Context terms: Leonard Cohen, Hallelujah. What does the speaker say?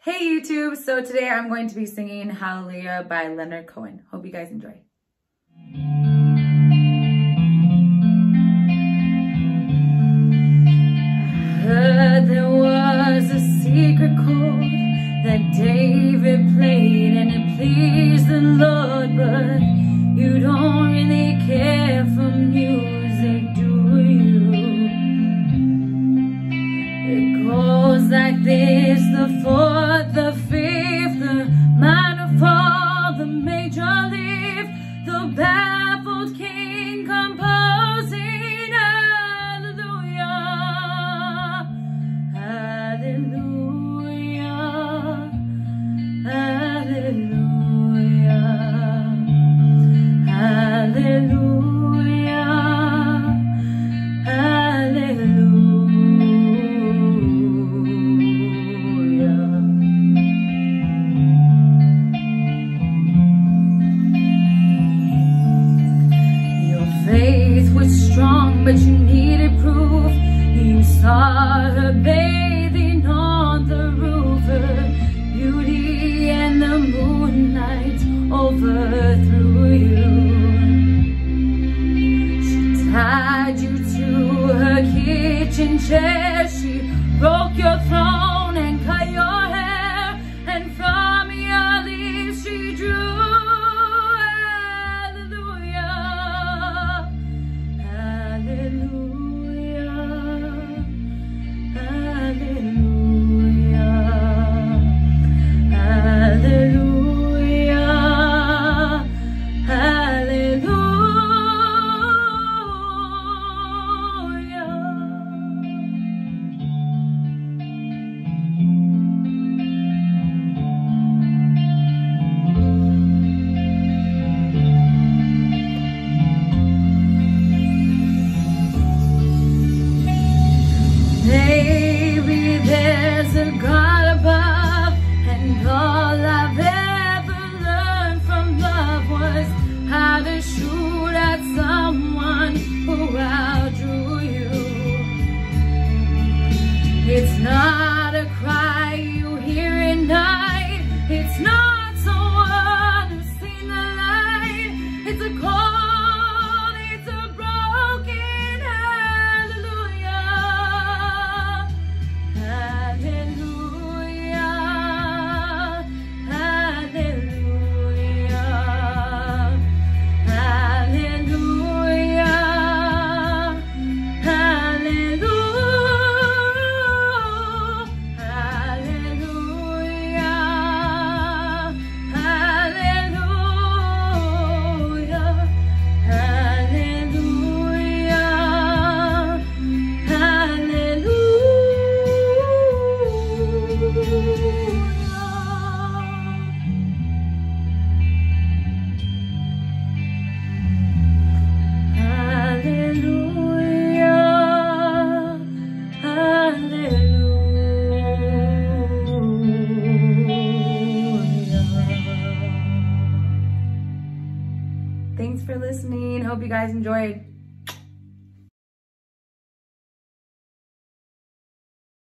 Hey YouTube, so today I'm going to be singing Hallelujah by Leonard Cohen. Hope you guys enjoy. I heard there was a secret chord that David played and it pleased the Lord, but you don't really care for music, do you? It goes like this: the fourth, the fifth, the minor fall, the major lift, the baffled king composing hallelujah, hallelujah, hallelujah, hallelujah, hallelujah. Faith was strong, but you needed proof. You saw her bathing on the roof, her beauty and the moonlight overthrew you. She tied you to her kitchen chair, she broke your throne and cut your hair, and from your leaves she drew. It's not a cry you hear at night, it's not someone who's seen the light, it's a call, it's a broken hallelujah, hallelujah, hallelujah, hallelujah, hallelujah. Thanks for listening. Hope you guys enjoyed.